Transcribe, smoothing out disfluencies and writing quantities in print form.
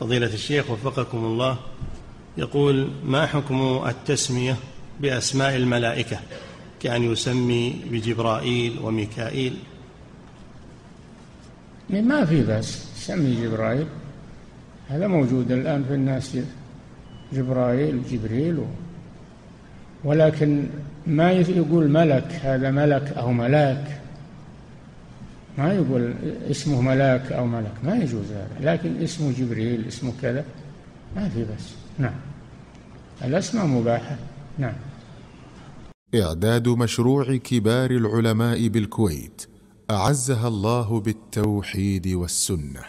فضيلة الشيخ وفقكم الله، يقول: ما حكم التسمية بأسماء الملائكة كأن يسمي بجبرائيل وميكائيل؟ ما في بأس، سمي جبرائيل، هذا موجود الآن في الناس، جبرائيل جبريل، ولكن ما يقول ملك هذا ملك أو ملاك، ما يقول اسمه ملاك أو ملك، ما يجوز هذا، لكن اسمه جبريل اسمه كذا ما في بس. نعم، الأسماء مباحة. نعم. إعداد مشروع كبار العلماء بالكويت أعزها الله بالتوحيد والسنة.